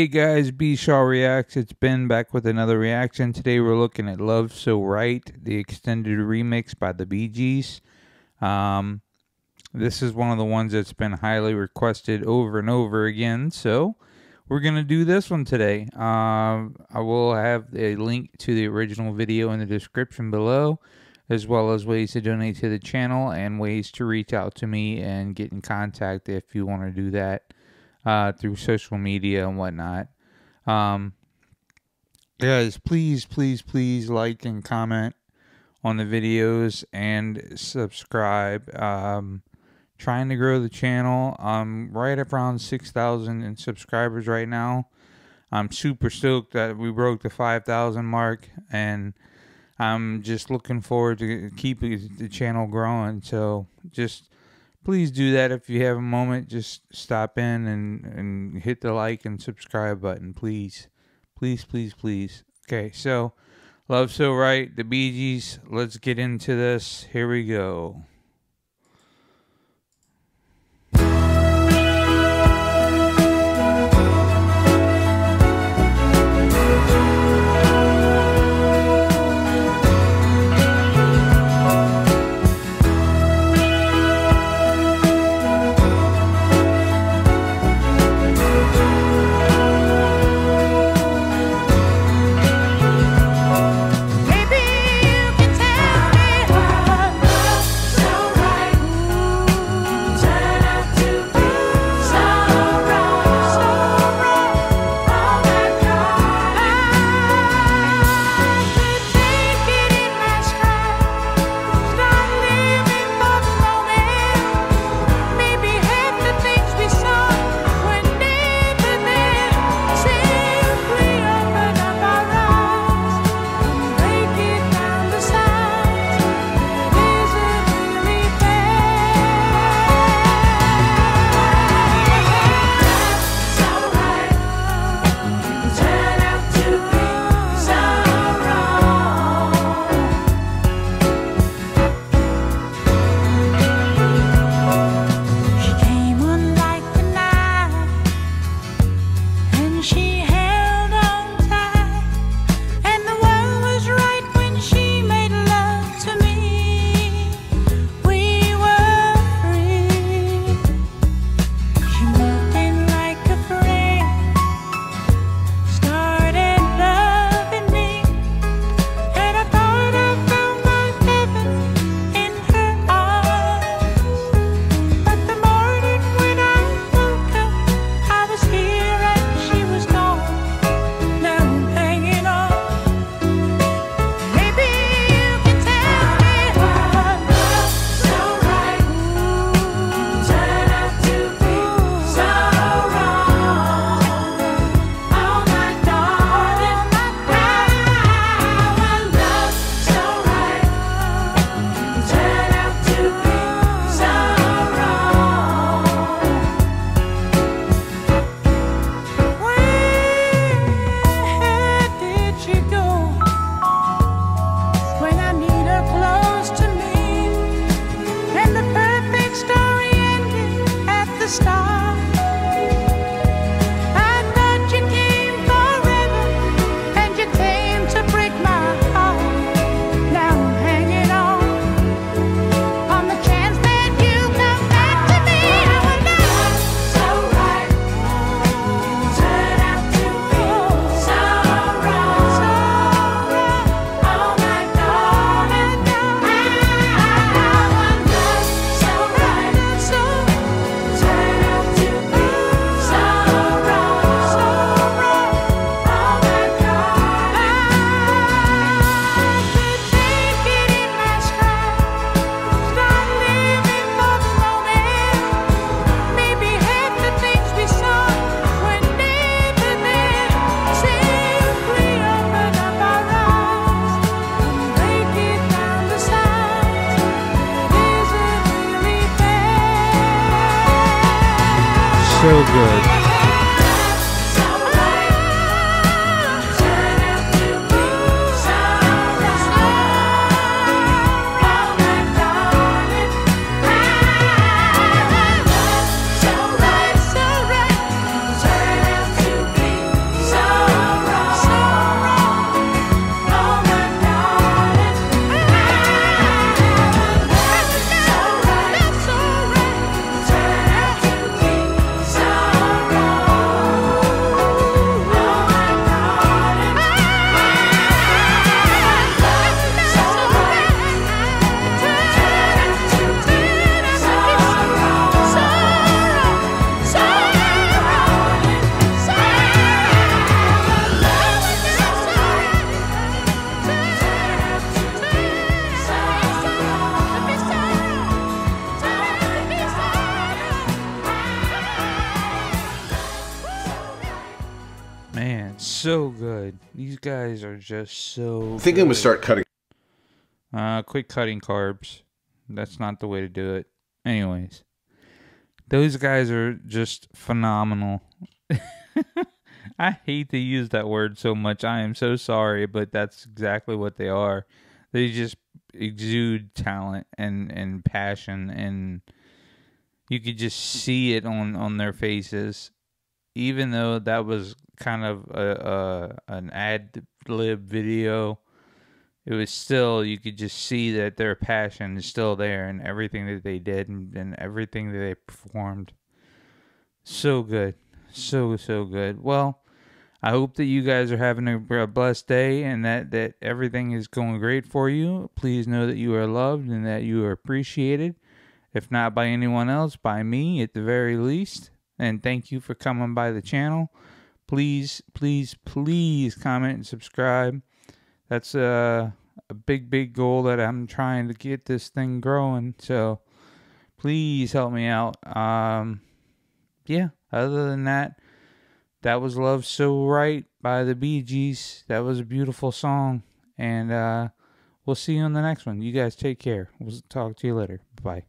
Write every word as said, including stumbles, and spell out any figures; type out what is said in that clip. Hey guys, B-Shaw Reacts. It's Ben back with another reaction. Today we're looking at Love So Right, the extended remix by the Bee Gees. Um, this is one of the ones that's been highly requested over and over again, so we're going to do this one today. Um, I will have a link to the original video in the description below, as well as ways to donate to the channel and ways to reach out to me and get in contact if you want to do that. Uh, through social media and whatnot. Um, guys, please, please, please like and comment on the videos and subscribe. Um, trying to grow the channel. I'm right up around six thousand subscribers right now. I'm super stoked that we broke the five thousand mark, and I'm just looking forward to keeping the channel growing. So just please do that. If you have a moment, just stop in and, and hit the like and subscribe button, please. Please, please, please. Okay, so, Love So Right, the Bee Gees. Let's get into this. Here we go. So good. Turn out to be so right. So right, so right. Turn out to be so good. These guys are just so I think good. I'm gonna start cutting. Uh, quit cutting carbs. That's not the way to do it. Anyways, those guys are just phenomenal. I hate to use that word so much. I am so sorry, but that's exactly what they are. They just exude talent and, and passion, and you could just see it on, on their faces. Even though that was kind of a, a an ad-lib video, it was still, you could just see that their passion is still there in everything that they did and, and everything that they performed. So good. So, so good. Well, I hope that you guys are having a blessed day and that, that everything is going great for you. Please know that you are loved and that you are appreciated. If not by anyone else, by me at the very least. And thank you for coming by the channel. Please, please, please comment and subscribe. That's a, a big, big goal that I'm trying to get this thing growing. So please help me out. Um, yeah, other than that, that was Love So Right by the Bee Gees. That was a beautiful song. And uh, we'll see you on the next one. You guys take care. We'll talk to you later. Bye.